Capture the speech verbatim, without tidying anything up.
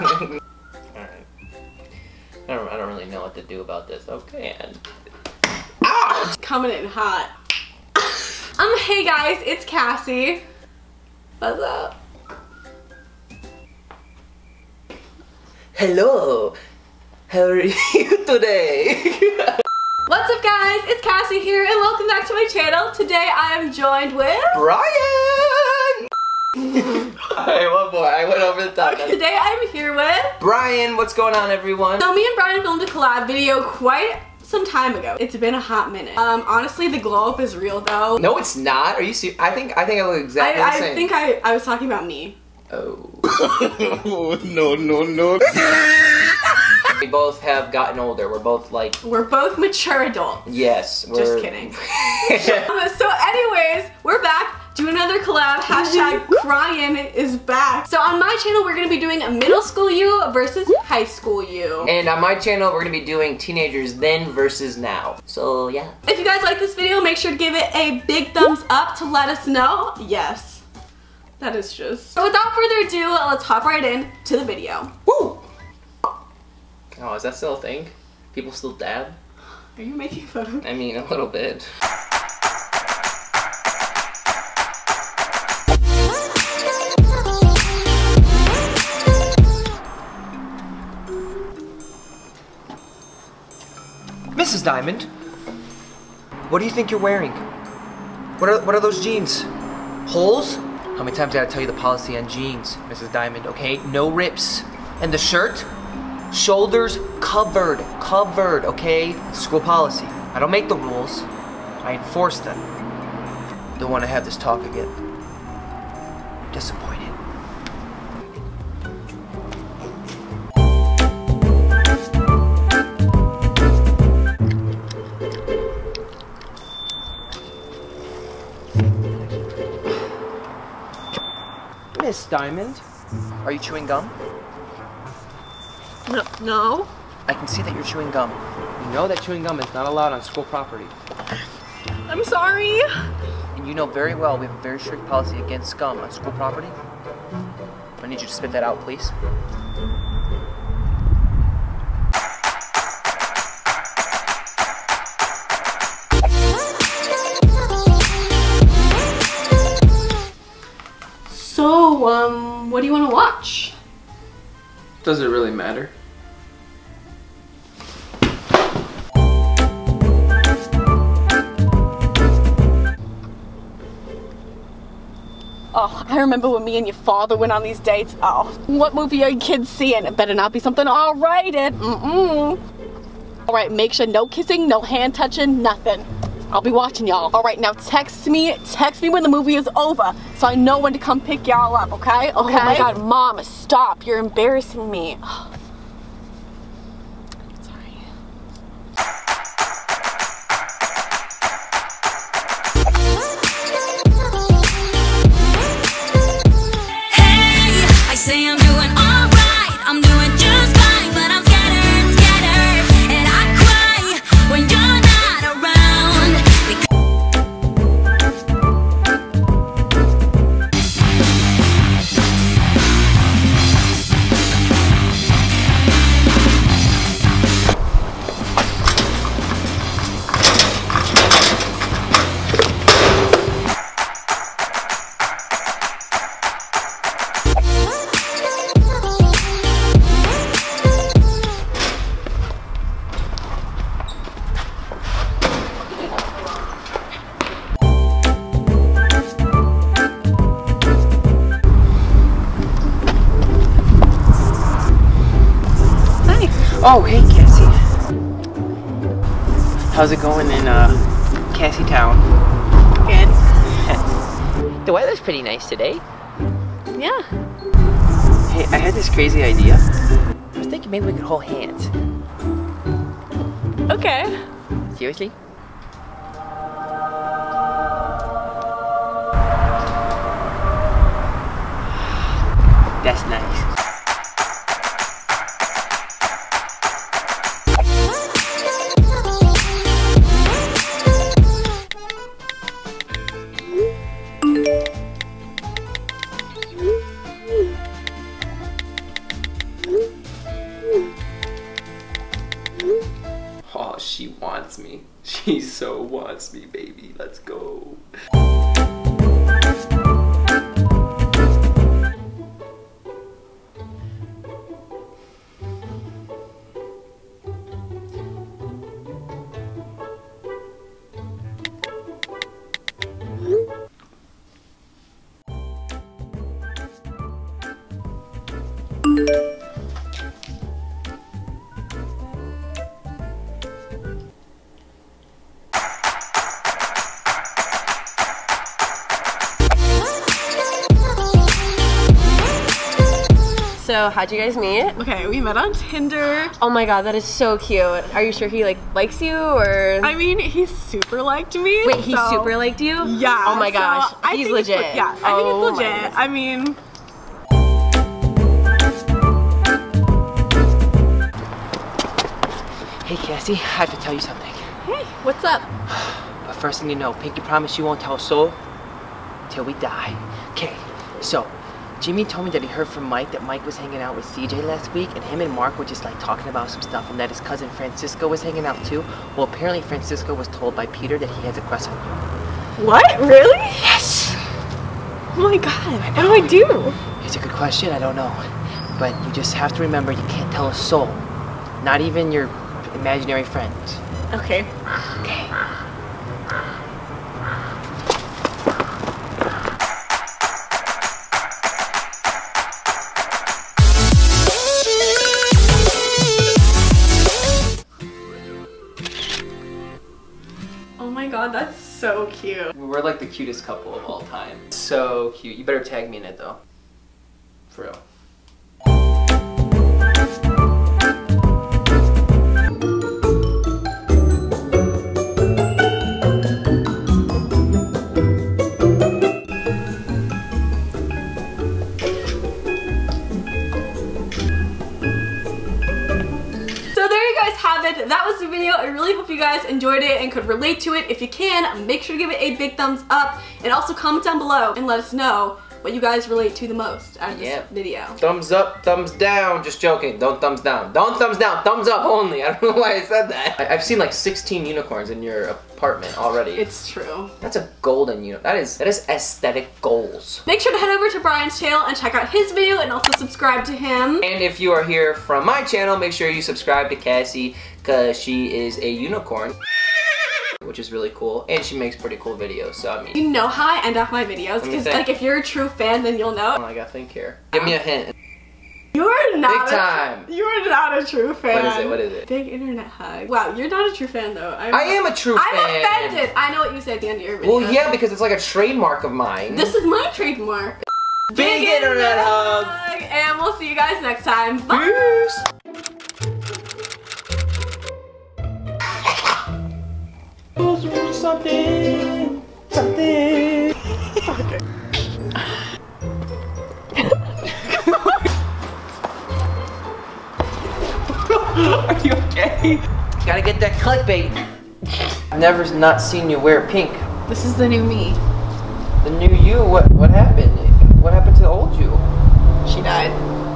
Alright. I don't, I don't really know what to do about this. Okay. And... Ow! Coming in hot. Um, hey guys, it's Cassie. What's up? Hello. How are you today? What's up guys, it's Cassie here and welcome back to my channel. Today I am joined with... Brian! Alright, one more, I went over the top. Okay, today I'm here with... Brian, what's going on everyone? So me and Brian filmed a collab video quite some time ago. It's been a hot minute. Um, honestly the glow up is real though. No it's not, are you serious? I think I, think I look exactly I, the same. I think I, I was talking about me. Oh. Oh no, no, no. We both have gotten older. We're both like... We're both mature adults. Yes. We're... Just kidding. So anyways, we're back. Do another collab. Hashtag Brian is back. So on my channel, we're going to be doing a middle school you versus high school you. And on my channel, we're going to be doing teenagers then versus now. So yeah. If you guys like this video, make sure to give it a big thumbs up to let us know. Yes. That is just... So without further ado, let's hop right in to the video. Woo! Oh, is that still a thing? People still dab? Are you making fun of me? I mean, a little bit. Missus Diamond, what do you think you're wearing? What are, what are those jeans? Holes? How many times did I tell you the policy on jeans, Missus Diamond, okay? No rips. And the shirt? Shoulders covered, covered, okay? It's school policy. I don't make the rules, I enforce them. Don't want to have this talk again. Disappointed. Miss Diamond, are you chewing gum? No, no. I can see that you're chewing gum. You know that chewing gum is not allowed on school property. I'm sorry. And you know very well we have a very strict policy against gum on school property. I need you to spit that out, please. So, um, what do you want to watch? Does it really matter? Oh, I remember when me and your father went on these dates. Oh, what movie are your kids seeing? It better not be something R-rated. Mm-mm. All right, make sure no kissing, no hand touching, nothing. I'll be watching y'all. All right, now text me, text me when the movie is over so I know when to come pick y'all up, okay? Okay? Oh my God, Mom, stop. You're embarrassing me. Oh, hey Cassie. How's it going in uh, Cassie Town? Good. The weather's pretty nice today. Yeah. Hey, I had this crazy idea. I was thinking maybe we could hold hands. Okay. Seriously? That's nice. He so wants me, baby. Let's go. So how'd you guys meet? Okay, we met on Tinder. Oh my god, that is so cute. Are you sure he like likes you or? I mean, he super liked me. Wait, so... he super liked you? Yeah. Oh my so gosh, I he's legit. It's, yeah, I oh think it's legit. I mean. Hey Cassie, I have to tell you something. Hey, what's up? But first thing you know, Pinky promised you won't tell a soul till we die. Okay, so. Jimmy told me that he heard from Mike that Mike was hanging out with C J last week, and him and Mark were just like talking about some stuff, and that his cousin Francisco was hanging out too. Well, apparently Francisco was told by Peter that he has a crush on you. What? Really? Yes! Oh my god, what do I do? It's a good question, I don't know. But you just have to remember you can't tell a soul. Not even your imaginary friends. Okay. Okay. That's so cute. We're like the cutest couple of all time. So cute. You better tag me in it though. For real. That was the video. I really hope you guys enjoyed it and could relate to it. If you can, make sure to give it a big thumbs up and also comment down below and let us know what you guys relate to the most out of yeah. this video. Thumbs up, thumbs down. Just joking. Don't thumbs down. Don't thumbs down. Thumbs up only. I don't know why I said that. I've seen like sixteen unicorns in your apartment already. It's true. That's a golden unicorn. That is, that is aesthetic goals. Make sure to head over to Brian's channel and check out his video and also subscribe to him. And if you are here from my channel, make sure you subscribe to Cassie because she is a unicorn. Which is really cool, and she makes pretty cool videos, so I mean... You know how I end off my videos, because like if you're a true fan, then you'll know. Oh, I gotta think here. Give me a hint. You're not Big a time. You're not a true fan. What is it? What is it? Big internet hug. Wow, you're not a true fan though. I'm, I am a true I'm fan. I'm offended. I know what you say at the end of your video. Well, yeah, because it's like a trademark of mine. This is my trademark. Big, Big internet, internet hug. hug! And we'll see you guys next time. Bye! Peace. Something, something. Okay. Are you okay? Gotta get that clickbait. I've never not seen you wear pink. This is the new me. The new you? What, what happened? What happened to the old you? She died.